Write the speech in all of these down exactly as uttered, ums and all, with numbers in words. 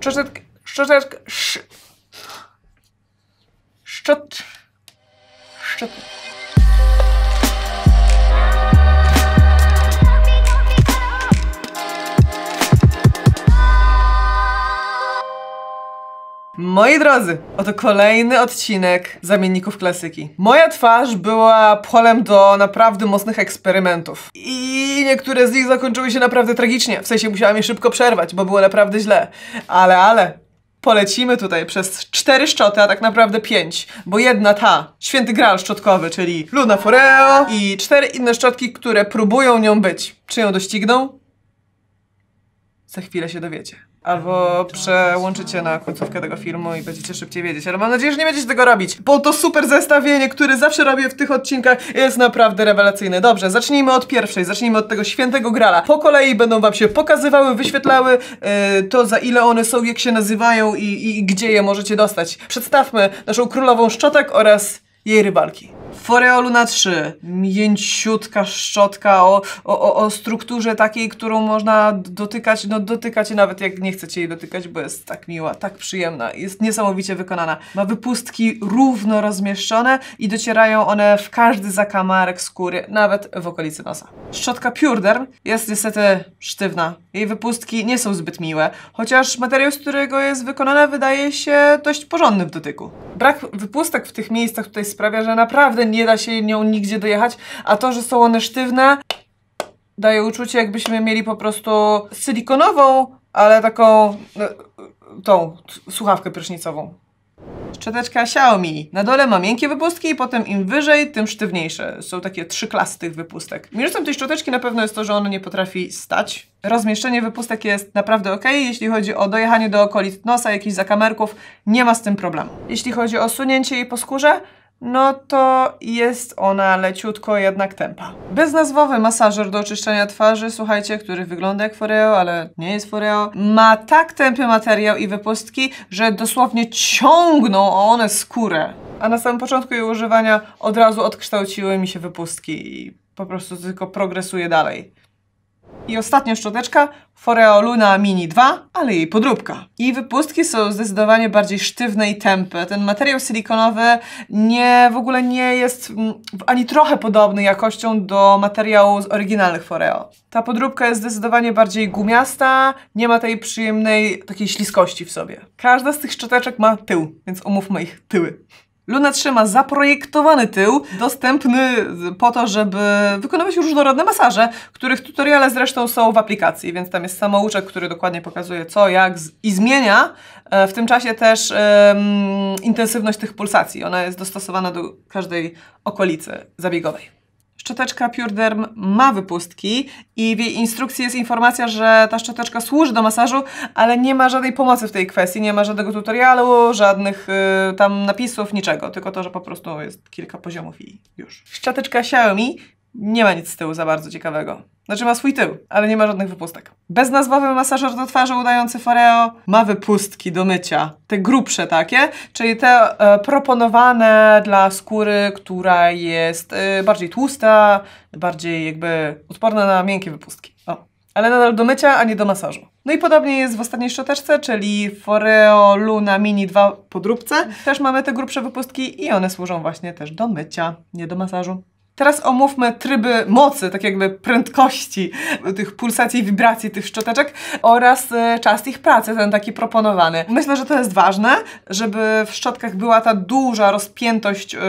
szczoteczkę, szczoteczkę, szcz... szczot... szczot... Moi drodzy, oto kolejny odcinek zamienników klasyki. Moja twarz była polem do naprawdę mocnych eksperymentów. I niektóre z nich zakończyły się naprawdę tragicznie. W sensie musiałam je szybko przerwać, bo było naprawdę źle. Ale, ale, polecimy tutaj przez cztery szczoty, a tak naprawdę pięć. Bo jedna ta, święty graal szczotkowy, czyli Luna Foreo i cztery inne szczotki, które próbują nią być. Czy ją dościgną? Za chwilę się dowiecie. Albo przełączycie na końcówkę tego filmu i będziecie szybciej wiedzieć, ale mam nadzieję, że nie będziecie tego robić, bo to super zestawienie, które zawsze robię w tych odcinkach, jest naprawdę rewelacyjne. Dobrze, zacznijmy od pierwszej, zacznijmy od tego świętego grala. Po kolei będą wam się pokazywały, wyświetlały yy, to, za ile one są, jak się nazywają i, i, i gdzie je możecie dostać. Przedstawmy naszą królową szczotek oraz jej rywalki. Foreo Luna trzy. Mięciutka szczotka o, o, o strukturze takiej, którą można dotykać, no dotykać nawet jak nie chcecie jej dotykać, bo jest tak miła, tak przyjemna. Jest niesamowicie wykonana. Ma wypustki równo rozmieszczone i docierają one w każdy zakamarek skóry, nawet w okolicy nosa. Szczotka Purederm jest niestety sztywna. Jej wypustki nie są zbyt miłe, chociaż materiał, z którego jest wykonana, wydaje się dość porządny w dotyku. Brak wypustek w tych miejscach tutaj sprawia, że naprawdę nie da się nią nigdzie dojechać, a to, że są one sztywne, daje uczucie, jakbyśmy mieli po prostu silikonową, ale taką tą słuchawkę prysznicową. Szczoteczka Xiaomi. Na dole ma miękkie wypustki i potem im wyżej, tym sztywniejsze. Są takie trzy klasy tych wypustek. Minusem tej szczoteczki na pewno jest to, że ona nie potrafi stać. Rozmieszczenie wypustek jest naprawdę ok. Jeśli chodzi o dojechanie do okolic nosa, jakichś zakamerków, nie ma z tym problemu. Jeśli chodzi o sunięcie jej po skórze, no to jest ona leciutko jednak tępa. Beznazwowy masażer do oczyszczania twarzy, słuchajcie, który wygląda jak Foreo, ale nie jest Foreo. Ma tak tępy materiał i wypustki, że dosłownie ciągną one skórę. A na samym początku jej używania od razu odkształciły mi się wypustki i po prostu tylko progresuje dalej. I ostatnia szczoteczka, Foreo Luna Mini dwa, ale jej podróbka. Jej wypustki są zdecydowanie bardziej sztywne i tępe. Ten materiał silikonowy nie, w ogóle nie jest ani trochę podobny jakością do materiału z oryginalnych Foreo. Ta podróbka jest zdecydowanie bardziej gumiasta, nie ma tej przyjemnej takiej śliskości w sobie. Każda z tych szczoteczek ma tył, więc omówmy ich tyły. Luna trzy ma zaprojektowany tył, dostępny po to, żeby wykonywać różnorodne masaże, których tutoriale zresztą są w aplikacji, więc tam jest samouczek, który dokładnie pokazuje co, jak i zmienia w tym czasie też um, intensywność tych pulsacji. Ona jest dostosowana do każdej okolicy zabiegowej. Szczoteczka Purederm ma wypustki i w jej instrukcji jest informacja, że ta szczoteczka służy do masażu, ale nie ma żadnej pomocy w tej kwestii, nie ma żadnego tutorialu, żadnych y, tam napisów, niczego. Tylko to, że po prostu jest kilka poziomów i już. Szczoteczka Xiaomi nie ma nic z tyłu za bardzo ciekawego. Znaczy ma swój tył, ale nie ma żadnych wypustek. Beznazwowy masażer do twarzy udający Foreo ma wypustki do mycia. Te grubsze takie, czyli te e, proponowane dla skóry, która jest e, bardziej tłusta, bardziej jakby odporna na miękkie wypustki. O. Ale nadal do mycia, a nie do masażu. No i podobnie jest w ostatniej szczoteczce, czyli Foreo Luna Mini dwa podróbce. Też mamy te grubsze wypustki i one służą właśnie też do mycia, nie do masażu. Teraz omówmy tryby mocy, tak jakby prędkości tych pulsacji, wibracji tych szczoteczek oraz czas ich pracy, ten taki proponowany. Myślę, że to jest ważne, żeby w szczotkach była ta duża rozpiętość yy,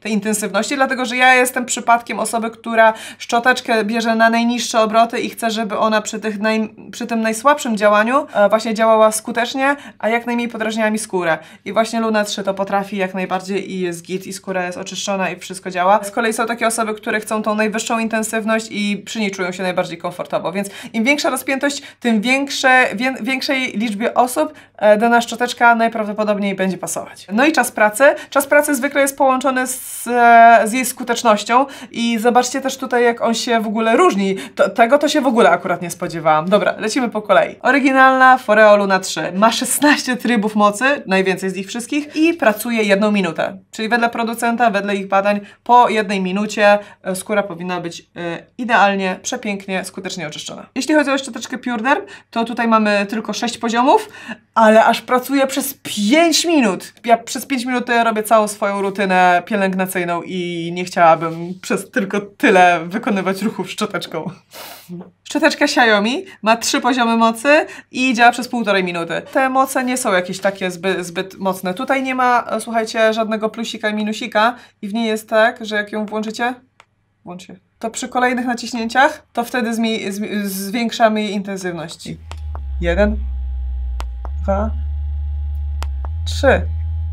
tej intensywności, dlatego że ja jestem przypadkiem osoby, która szczoteczkę bierze na najniższe obroty i chce, żeby ona przy, tych naj, przy tym najsłabszym działaniu yy, właśnie działała skutecznie, a jak najmniej podrażniała mi skórę. I właśnie Luna trzy to potrafi jak najbardziej i jest git, i skóra jest oczyszczona i wszystko działa. Z kolei są takie osoby, które chcą tą najwyższą intensywność i przy niej czują się najbardziej komfortowo, więc im większa rozpiętość, tym większe, wie, większej liczbie osób e, dana szczoteczka najprawdopodobniej będzie pasować. No i czas pracy. Czas pracy zwykle jest połączony z, e, z jej skutecznością i zobaczcie też tutaj, jak on się w ogóle różni. To, tego to się w ogóle akurat nie spodziewałam. Dobra, lecimy po kolei. Oryginalna Foreo Luna trzy ma szesnaście trybów mocy, najwięcej z nich wszystkich i pracuje jedną minutę. Czyli wedle producenta, wedle ich badań, po jednej minucie skóra powinna być idealnie, przepięknie, skutecznie oczyszczona. Jeśli chodzi o szczoteczkę Purederm, to tutaj mamy tylko sześć poziomów, ale aż pracuję przez pięć minut. Ja przez pięć minut robię całą swoją rutynę pielęgnacyjną i nie chciałabym przez tylko tyle wykonywać ruchów szczoteczką. Szczoteczka Xiaomi ma trzy poziomy mocy i działa przez półtorej minuty. Te moce nie są jakieś takie zbyt, zbyt mocne. Tutaj nie ma, słuchajcie, żadnego plusika i minusika i w niej jest tak, że jak ją włączycie, włączcie, to przy kolejnych naciśnięciach, to wtedy zmi z zwiększamy jej intensywność. Jeden, dwa, trzy.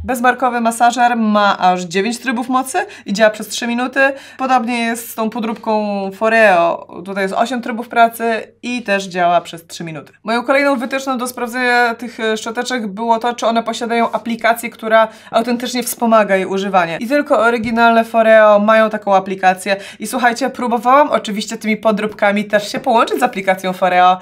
Bezmarkowy masażer ma aż dziewięć trybów mocy i działa przez trzy minuty. Podobnie jest z tą podróbką Foreo. Tutaj jest osiem trybów pracy i też działa przez trzy minuty. Moją kolejną wytyczną do sprawdzenia tych szczoteczek było to, czy one posiadają aplikację, która autentycznie wspomaga jej używanie. I tylko oryginalne Foreo mają taką aplikację. I słuchajcie, próbowałam oczywiście tymi podróbkami też się połączyć z aplikacją Foreo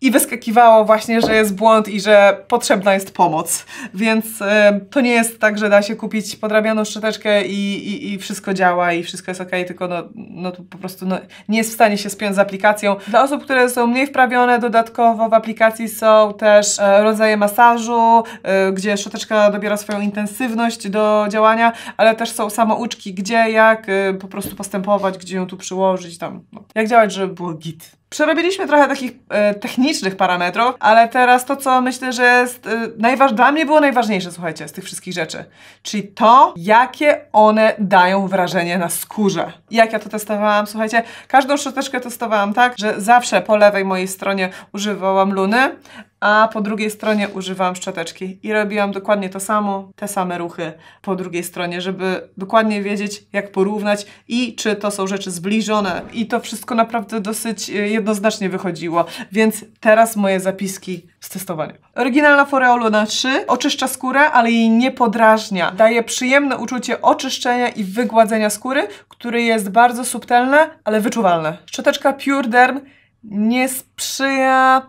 i wyskakiwało właśnie, że jest błąd i że potrzebna jest pomoc. Więc yy, to nie jest tak, że da się kupić podrabianą szczoteczkę i, i, i wszystko działa i wszystko jest ok, tylko no, no to po prostu no, nie jest w stanie się spiąć z aplikacją. Dla osób, które są mniej wprawione, dodatkowo w aplikacji są też e, rodzaje masażu, e, gdzie szczoteczka dobiera swoją intensywność do działania, ale też są samouczki, gdzie jak e, po prostu postępować, gdzie ją tu przyłożyć, tam no. Jak działać, żeby było git. Przerobiliśmy trochę takich e, technicznych parametrów, ale teraz to, co myślę, że jest e, najważ... dla mnie było najważniejsze, słuchajcie, z tych wszystkich rzeczy. Czyli to, jakie one dają wrażenie na skórze. Jak ja to testowałam, słuchajcie, każdą szczoteczkę testowałam tak, że zawsze po lewej mojej stronie używałam Luny, a po drugiej stronie używałam szczoteczki i robiłam dokładnie to samo, te same ruchy po drugiej stronie, żeby dokładnie wiedzieć, jak porównać i czy to są rzeczy zbliżone. I to wszystko naprawdę dosyć jednoznacznie wychodziło, więc teraz moje zapiski z testowania. Oryginalna Foreo Luna trzy oczyszcza skórę, ale jej nie podrażnia. Daje przyjemne uczucie oczyszczenia i wygładzenia skóry, które jest bardzo subtelne, ale wyczuwalne. Szczoteczka Purederm nie sprzyja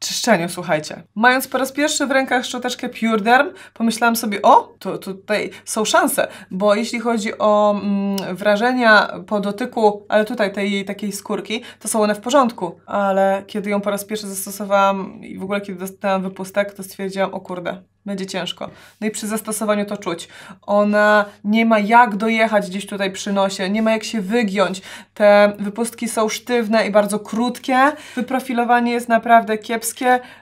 czyszczeniu, słuchajcie. Mając po raz pierwszy w rękach szczoteczkę Purederm, pomyślałam sobie, o, to, to tutaj są szanse, bo jeśli chodzi o mm, wrażenia po dotyku, ale tutaj tej takiej skórki, to są one w porządku, ale kiedy ją po raz pierwszy zastosowałam i w ogóle kiedy dostałam wypustek, to stwierdziłam, o kurde, będzie ciężko. No i przy zastosowaniu to czuć. Ona nie ma jak dojechać gdzieś tutaj przy nosie, nie ma jak się wygiąć. Te wypustki są sztywne i bardzo krótkie. Wyprofilowanie jest naprawdę kiepskie.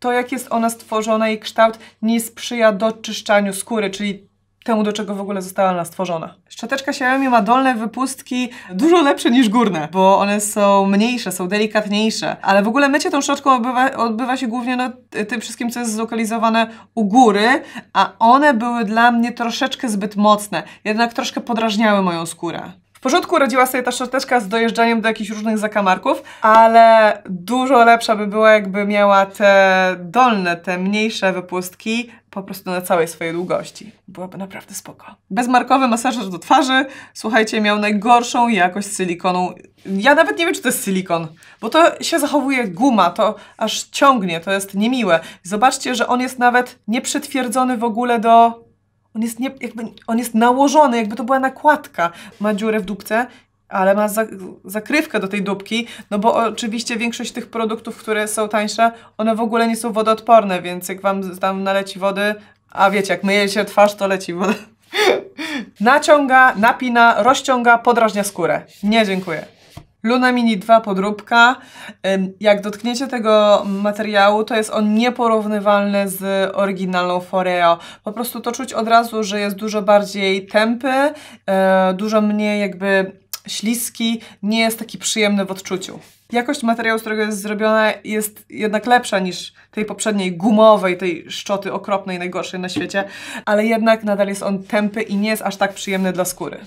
To, jak jest ona stworzona i kształt, nie sprzyja doczyszczaniu skóry, czyli temu, do czego w ogóle została ona stworzona. Szczoteczka Xiaomi ma dolne wypustki dużo lepsze niż górne, bo one są mniejsze, są delikatniejsze, ale w ogóle mycie tą szczotką odbywa, odbywa się głównie no, tym wszystkim, co jest zlokalizowane u góry, a one były dla mnie troszeczkę zbyt mocne, jednak troszkę podrażniały moją skórę. W porządku radziła sobie ta szczoteczka z dojeżdżaniem do jakichś różnych zakamarków, ale dużo lepsza by była, jakby miała te dolne, te mniejsze wypustki po prostu na całej swojej długości. Byłaby naprawdę spoko. Bezmarkowy masażer do twarzy, słuchajcie, miał najgorszą jakość silikonu. Ja nawet nie wiem, czy to jest silikon, bo to się zachowuje guma, to aż ciągnie, to jest niemiłe. Zobaczcie, że on jest nawet nieprzytwierdzony w ogóle do... On jest, nie, jakby, on jest nałożony, jakby to była nakładka. Ma dziurę w dupce, ale ma za, zakrywkę do tej dupki, no bo oczywiście większość tych produktów, które są tańsze, one w ogóle nie są wodoodporne, więc jak wam tam naleci wody, a wiecie, jak myjecie twarz, to leci woda. Naciąga, napina, rozciąga, podrażnia skórę. Nie, dziękuję. Luna Mini dwa podróbka. Jak dotkniecie tego materiału, to jest on nieporównywalny z oryginalną Foreo. Po prostu to czuć od razu, że jest dużo bardziej tępy, dużo mniej jakby śliski, nie jest taki przyjemny w odczuciu. Jakość materiału, z którego jest zrobiona, jest jednak lepsza niż tej poprzedniej gumowej, tej szczoty okropnej, najgorszej na świecie, ale jednak nadal jest on tępy i nie jest aż tak przyjemny dla skóry.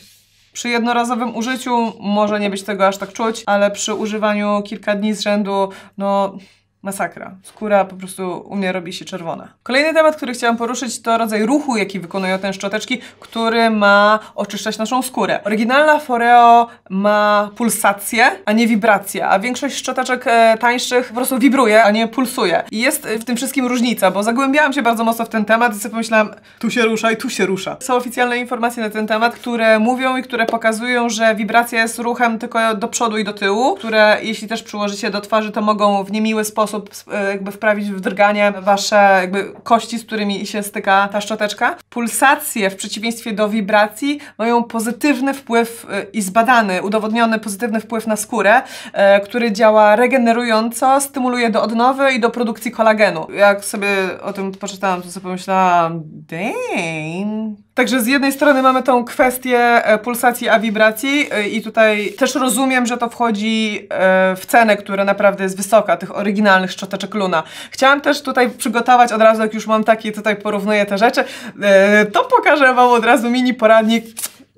Przy jednorazowym użyciu może nie być tego aż tak czuć, ale przy używaniu kilka dni z rzędu, no masakra. Skóra po prostu u mnie robi się czerwona. Kolejny temat, który chciałam poruszyć, to rodzaj ruchu, jaki wykonują te szczoteczki, który ma oczyszczać naszą skórę. Oryginalna Foreo ma pulsację, a nie wibrację, a większość szczoteczek e, tańszych po prostu wibruje, a nie pulsuje. I jest w tym wszystkim różnica, bo zagłębiałam się bardzo mocno w ten temat i sobie pomyślałam, tu się rusza i tu się rusza. Są oficjalne informacje na ten temat, które mówią i które pokazują, że wibracja jest ruchem tylko do przodu i do tyłu, które jeśli też przyłożycie do twarzy, to mogą w niemiły sposób jakby wprawić w drganie wasze jakby kości, z którymi się styka ta szczoteczka. Pulsacje w przeciwieństwie do wibracji mają pozytywny wpływ i zbadany, udowodniony pozytywny wpływ na skórę, który działa regenerująco, stymuluje do odnowy i do produkcji kolagenu. Jak sobie o tym poczytałam, to sobie pomyślałam, damn. Także z jednej strony mamy tą kwestię pulsacji a wibracji i tutaj też rozumiem, że to wchodzi w cenę, która naprawdę jest wysoka, tych oryginalnych szczoteczek Luna. Chciałam też tutaj przygotować od razu, jak już mam taki, tutaj porównuję te rzeczy, to pokażę wam od razu mini poradnik,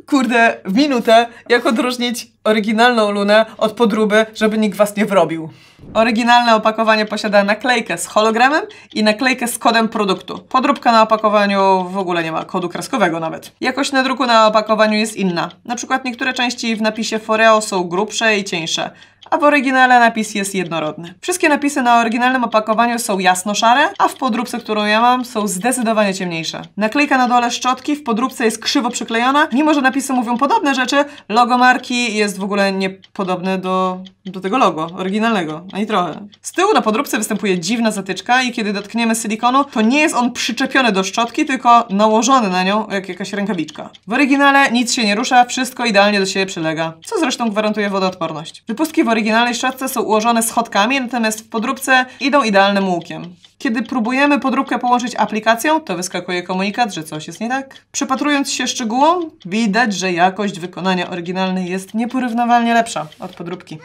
kurde, w minutę, jak odróżnić oryginalną Lunę od podróby, żeby nikt was nie wrobił. Oryginalne opakowanie posiada naklejkę z hologramem i naklejkę z kodem produktu. Podróbka na opakowaniu w ogóle nie ma kodu kreskowego nawet. Jakość nadruku na opakowaniu jest inna. Na przykład niektóre części w napisie Foreo są grubsze i cieńsze, a w oryginale napis jest jednorodny. Wszystkie napisy na oryginalnym opakowaniu są jasno-szare, a w podróbce, którą ja mam, są zdecydowanie ciemniejsze. Naklejka na dole szczotki w podróbce jest krzywo przyklejona, mimo że napisy mówią podobne rzeczy, logo marki jest w ogóle niepodobne do, do tego logo oryginalnego, ani trochę. Z tyłu na podróbce występuje dziwna zatyczka i kiedy dotkniemy silikonu, to nie jest on przyczepiony do szczotki, tylko nałożony na nią jak jakaś rękawiczka. W oryginale nic się nie rusza, wszystko idealnie do siebie przylega, co zresztą gwarantuje wodoodporność. Wypustki w W oryginalnej szczotce są ułożone schodkami, natomiast w podróbce idą idealnym łukiem. Kiedy próbujemy podróbkę połączyć aplikacją, to wyskakuje komunikat, że coś jest nie tak. Przypatrując się szczegółom, widać, że jakość wykonania oryginalnej jest nieporównywalnie lepsza od podróbki.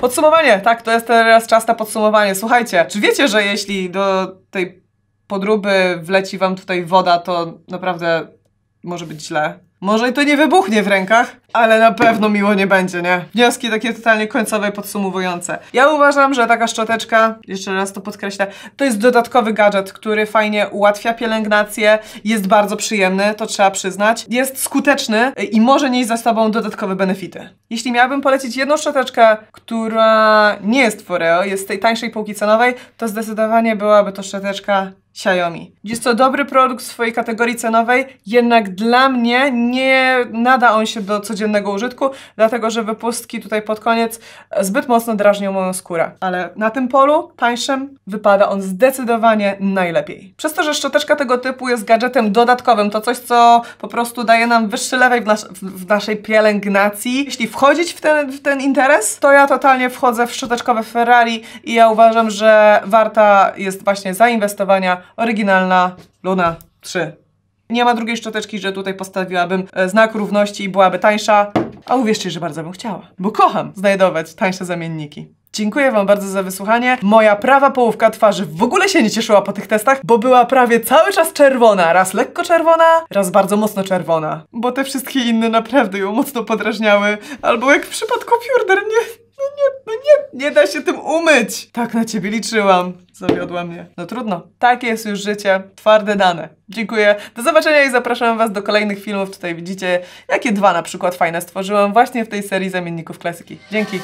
Podsumowanie! Tak, to jest teraz czas na podsumowanie. Słuchajcie, czy wiecie, że jeśli do tej podróby wleci wam tutaj woda, to naprawdę może być źle? Może i to nie wybuchnie w rękach, ale na pewno miło nie będzie, nie? Wnioski takie totalnie końcowe, podsumowujące. Ja uważam, że taka szczoteczka, jeszcze raz to podkreślę, to jest dodatkowy gadżet, który fajnie ułatwia pielęgnację, jest bardzo przyjemny, to trzeba przyznać, jest skuteczny i może nieść za sobą dodatkowe benefity. Jeśli miałabym polecić jedną szczoteczkę, która nie jest Foreo, jest z tej tańszej półki cenowej, to zdecydowanie byłaby to szczoteczka Xiaomi. Jest to dobry produkt w swojej kategorii cenowej, jednak dla mnie nie nada on się do codziennego użytku, dlatego że wypustki tutaj pod koniec zbyt mocno drażnią moją skórę. Ale na tym polu tańszym wypada on zdecydowanie najlepiej. Przez to, że szczoteczka tego typu jest gadżetem dodatkowym, to coś, co po prostu daje nam wyższy level w, nas w naszej pielęgnacji. Jeśli wchodzić w ten, w ten interes, to ja totalnie wchodzę w szczoteczkowe Ferrari i ja uważam, że warta jest właśnie zainwestowania oryginalna Luna trzy. Nie ma drugiej szczoteczki, że tutaj postawiłabym znak równości i byłaby tańsza, a uwierzcie, że bardzo bym chciała, bo kocham znajdować tańsze zamienniki. Dziękuję wam bardzo za wysłuchanie. Moja prawa połówka twarzy w ogóle się nie cieszyła po tych testach, bo była prawie cały czas czerwona. Raz lekko czerwona, raz bardzo mocno czerwona. Bo te wszystkie inne naprawdę ją mocno podrażniały. Albo jak w przypadku Purederm, nie... No nie, no nie, nie da się tym umyć. Tak na ciebie liczyłam. Zawiodła mnie. No trudno. Takie jest już życie. Twarde dane. Dziękuję. Do zobaczenia i zapraszam was do kolejnych filmów. Tutaj widzicie, jakie dwa na przykład fajne stworzyłam właśnie w tej serii zamienników klasyki. Dzięki.